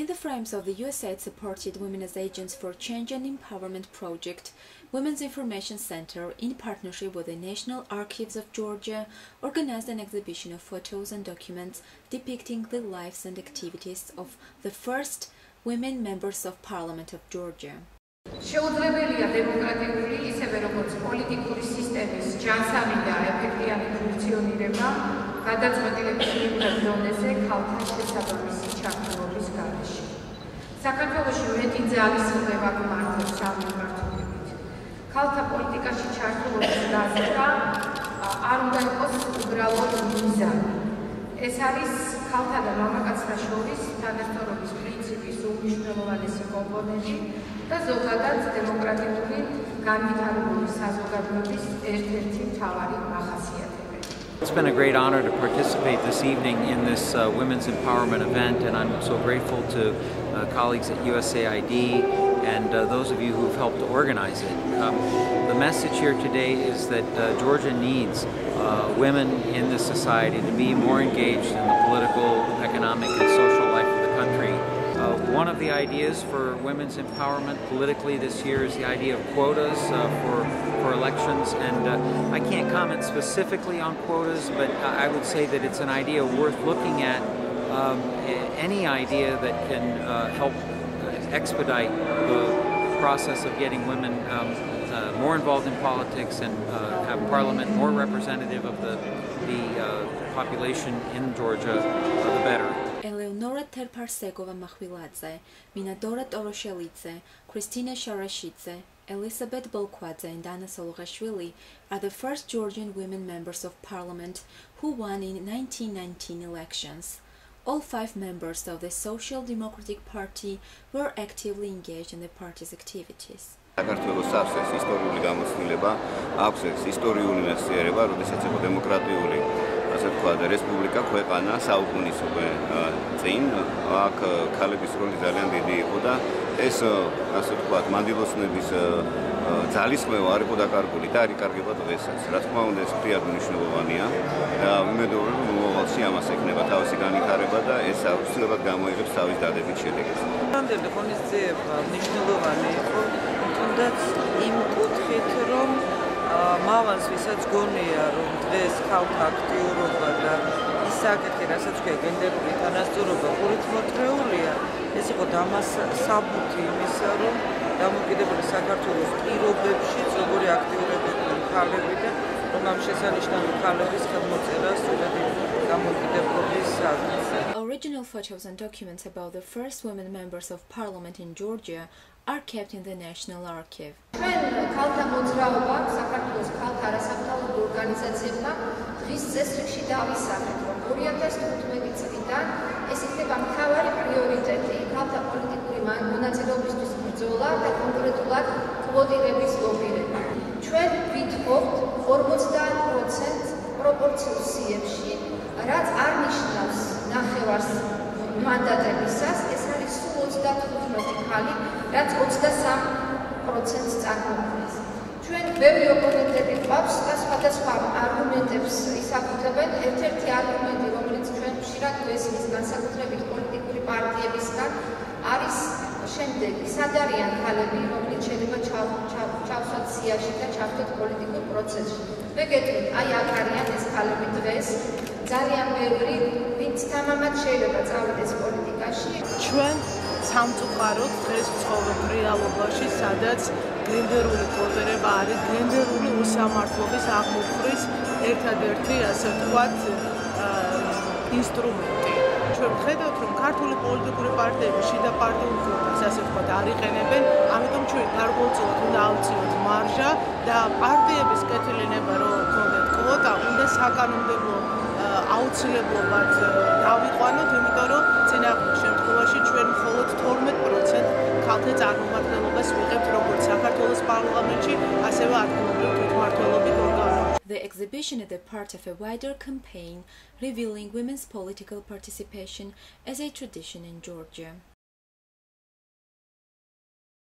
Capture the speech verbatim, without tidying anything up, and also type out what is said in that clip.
In the frames of the USAID-supported Women as Agents for Change and Empowerment project, Women's Information Center, in partnership with the National Archives of Georgia, organized an exhibition of photos and documents depicting the lives and activities of the first women members of Parliament of Georgia. შეუძლებელია დემოკრატიული ისევე როგორც პოლიტიკური სისტემის ჯანსაღი და ეფექტიანი ფუნქციონირება გადაწყვეტილების მიღების დონეზე ქალთა შესაბამისი ჩაქრობის გარეშე. საქართველოში მეტი ძალის უბება გვაქვს სამართლებით. ქალთა პოლიტიკაში ჩართულობის გაზრდა არ უნდა იყოს უბრალოდ მიზანი. ეს არის ქალთა და მამაკაცთა შორის თანასწორობის პრინციპის უმნიშვნელოვანესი კომპონენტი. That's all that democratically It's been a great honor to participate this evening in this uh, women's empowerment event, and I'm so grateful to uh, colleagues at USAID and uh, those of you who've helped to organize it. Um, the message here today is that uh, Georgia needs uh, women in this society to be more engaged in the political, economic, and social life of the country. Uh, one of the ideas for women's empowerment politically this year is the idea of quotas uh, for, for elections, and uh, I can't comment specifically on quotas, but I would say that it's an idea worth looking at, um, any idea that can uh, help expedite the process of getting women um, uh, more involved in politics and uh, have Parliament more representative of the, the uh, population in Georgia, uh, the better. Eleonora Ter-Parsegova-Makhviladze, Minadora Toroshelidze, Kristine Sharashidze, Elisabed Bolkvadze and Ana Sologashvili are the first Georgian women members of parliament who won in nineteen nineteen elections. All five members of the Social Democratic Party were actively engaged in the party's activities. საქართველოს აქვს ეს ისტორიული გამოცდილება, აქვს ეს ისტორიული მეცნიერება, როდესაც იყო დემოკრატიული, ასე ვთქვათ, რესპუბლიკა ქვეყანა საუკუნის უკვე წინ, აქ ქალების როლი ძალიან დიდი იყო და ეს, ასე ვთქვათ, მანდილოსნების ძალისხმევა არ იყო დაკარგული და არ იკარგება დღესაც. Რა თქმა უნდა, ეს პირადად მნიშვნელოვანია და ვიმედოვნებ, რომ მოვალში ამას ექნება თავისი განვითარება და ეს აუცილებლად გამოიღებს თავის დადებით შედეგებს. რამდენიმე ხონისძე მნიშვნელოვანი იყო That's input hitrom mavans visats gonia rom dves khalta aktivuroba da is sakete rasac qe genderuli tanastoroba ხუთმოცდაოთხმოცდაოთხია ეს იყო დამას საბუთი იმისა რომ დამოკიდებული საქართველოს პირობებში როგორი აქტიურობდნენ ქალები და რომ ამ შესანიშნავი ქალების ხელმოწერა სულები დამოკიდებლობის საკითხზე Original photos and documents about the first women members of parliament in Georgia are kept in the National Archive. That's what's the sum procents are complex. When very opponent pops, that's what the spam argument is a good event, and thirty argument in Omnitz, when Shirak West is consulted with political party, Aris Shendek, Sadari and Halabi, Omnicheliba Chauffat Siashita, Chauffat political process. We get it, Ayakarian is Halabi West, Darian Berry, Vince Tamamat Shelebats out this politica. სამწუხაროდ დღეს ცხოვრობ რეალობაში, სადაც გენდერული კვოტირება არის გენდერული უსამართლობის აღმოფხვის ერთადერთი, ასე ვთქვათ, ინსტრუმენტი. Ჩვენ ვხედავთ, რომ ქართული პოლიტიკური პარტიები შიდა პარტიულ კვოტას, ასე ვთქვათ, არ იყენებენ, ამიტომ ჩვენ გარკვეულწილად უნდა ავწიოთ მარჟა და პარტიების კეთილიანება, რომ ქონდეთ კვოტა, უნდა საკანონმდებლო აუცილებლად დავიყვანოთ, იმიტომ რომ წინააღმდეგ შემთხვევაში ჩვენ მხოლოდ თორმეტ პროცენტს ქალთა წარმომადგენლობას ვიღებთ როგორც საქართველოს პარლამენტში, ასევე ადგილობრივ თვითმმართველობით ორგანოებში. The exhibition is a part of a wider campaign revealing women's political participation as a tradition in Georgia.